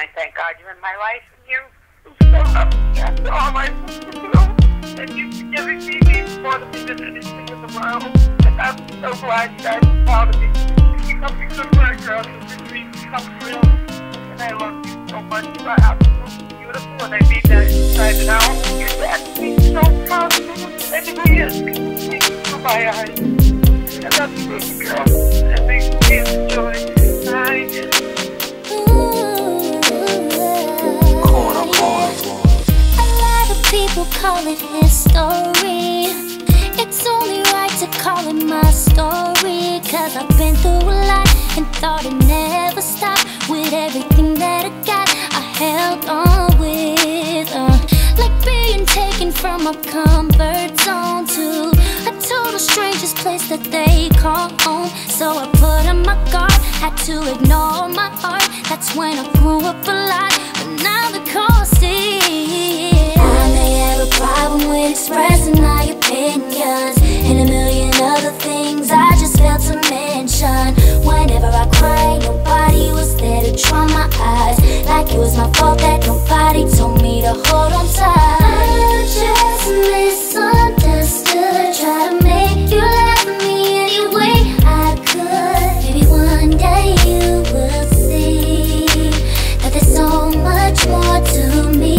I thank God you're in my life, and you so all my do, and you've given me these more than this anything in the world. And I'm so glad you guys are proud of me. You come to good work, girls, and your dreams come real. And I love you so much. You are absolutely beautiful, and I mean that inside and out. Your dad made me so proud of you, and it is. Thank you for my eyes. I love you, baby girl. It makes me enjoy it. People call it history. It's only right to call it my story, 'cause I've been through a lot and thought it never stopped. With everything that I got, I held on with like being taken from a comfort zone to a total stranger's place that they call home. So I put on my guard, had to ignore my heart. That's when I grew up a lot, but now the cost is I may have a problem with expressing my opinions and a million other things I just failed to mention. Whenever I cried, nobody was there to dry my eyes, like it was my fault that nobody told me to hold on tight. I just misunderstood, try to make you love me any way I could. Maybe one day you will see that there's so much more to me.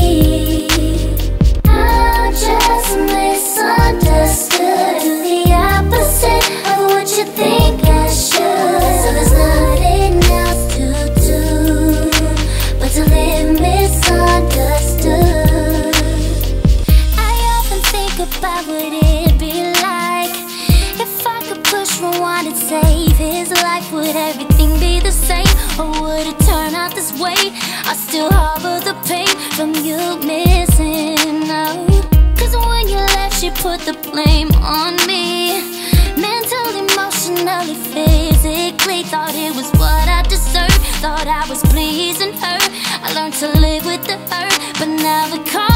Misunderstood, do the opposite of what you think I should. So there's nothing else to do but to live misunderstood. I often think about what it'd be like if I could push rewind and save his life. Would everything be the same, or would it turn out this way? I still harbor the pain from you missing out. 'Cause when you left, you put the blame on me, mentally, emotionally, physically. Thought it was what I deserved, thought I was pleasing her. I learned to live with the hurt, but now the cost.